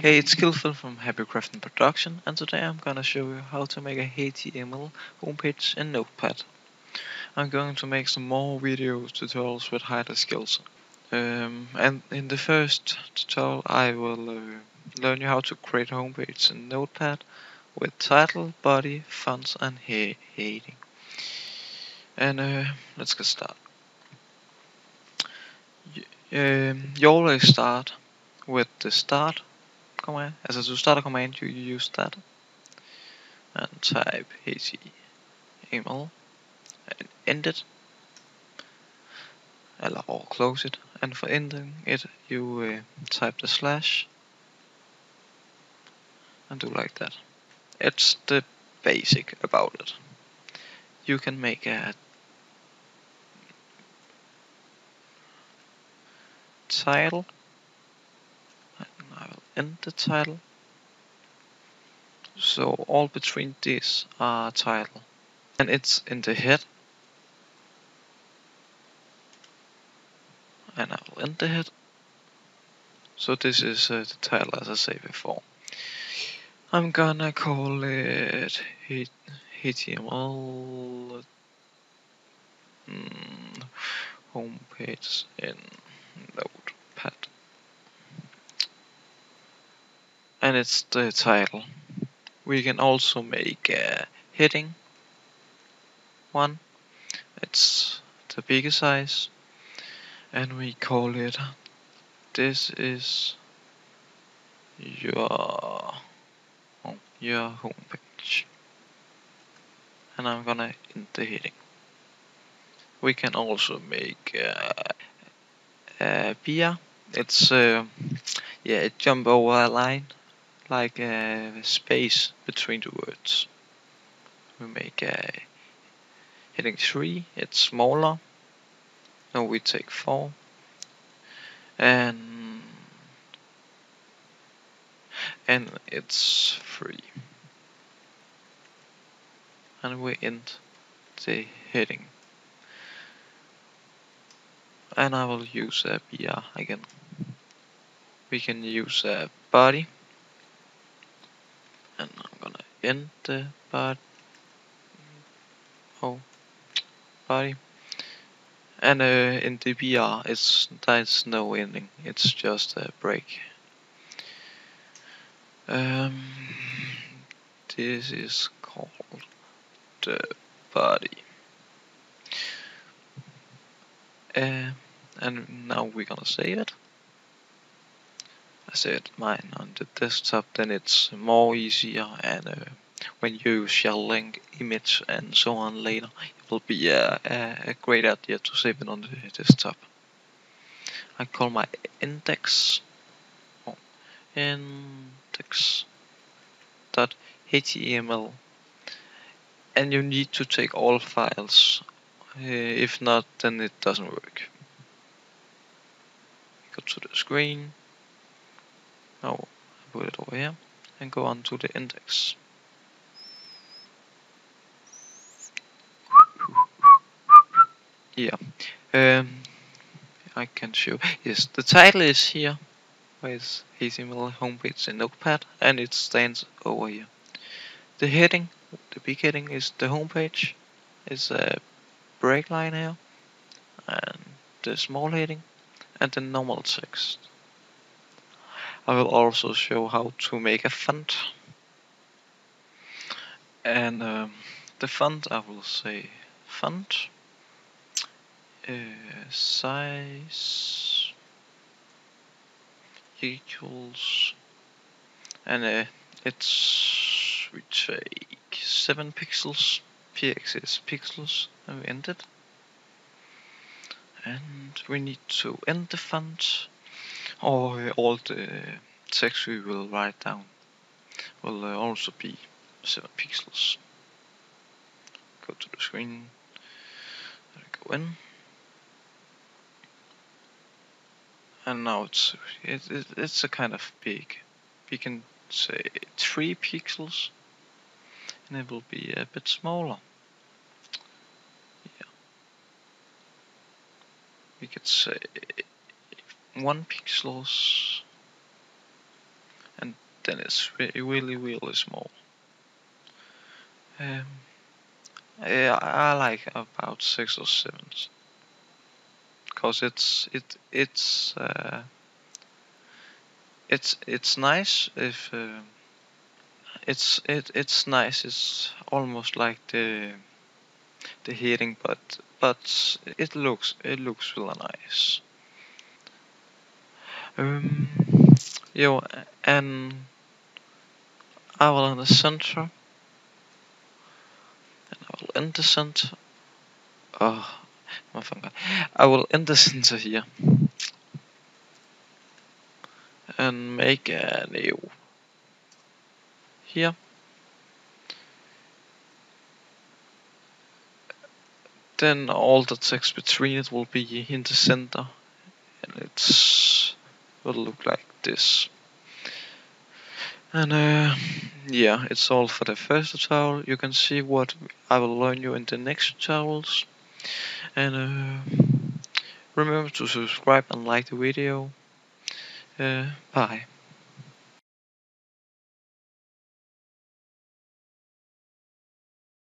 Hey, it's Skillful from Happy Crafting Production, and today I'm gonna show you how to make a HTML homepage in Notepad. I'm going to make some more video tutorials with higher skills. And in the first tutorial I will learn you how to create a homepage in Notepad with title, body, fonts and heading. And let's get started. You always start with the start command. To start a command you use that and type HTML and end it, or close it, and for ending it you type the slash and do like that. It's the basic about it. You can make a title. And the title, so all between these are title, and it's in the head, and I will end the head. So this is the title, as I said before. I'm gonna call it HTML homepage in Notepad. And it's the title. We can also make a heading one. It's the bigger size, and we call it "This is your homepage," and I'm gonna end the heading. We can also make a bia. It's it jump over a line, like a space between the words. We make a heading 3, it's smaller. No, we take 4. And it's 3. And we end the heading. And I will use a BR again. We can use a body. And I'm gonna end the body. And in the BR, there's no ending. It's just a break. This is called the body. And now we're gonna save it. I saved mine on the desktop. Then it's more easier, and when you shall link image and so on later, it will be a great idea to save it on the desktop. I call my index.html, and you need to take all files. If not, then it doesn't work. Go to the screen. Now put it over here and go on to the index. Yeah, I can show. Yes, the title is here, with HTML homepage in Notepad, and it stands over here. The heading, the big heading, is the homepage. It's a break line here, and the small heading, and the normal text. I will also show how to make a font, and the font I will say font size equals, and we take 7 pixels, px is pixels, and we end it. And we need to end the font, or all the text we will write down will also be 7 pixels. Go to the screen, go in, and now it's a kind of big. We can say 3 pixels, and it will be a bit smaller. Yeah, we could say 1 pixels, and then it's really, really small. Yeah, I like about 6 or 7, because it's nice if it's nice. It's almost like the heading, but it looks really nice. Yeah, and I will in the center, and I will end the center. Oh, my finger! I will end the center here and make a new here. Then all the text between it will be in the center, and it's will look like this. And yeah, it's all for the first tutorial. You can see what I will learn you in the next tutorials. And remember to subscribe and like the video. Bye.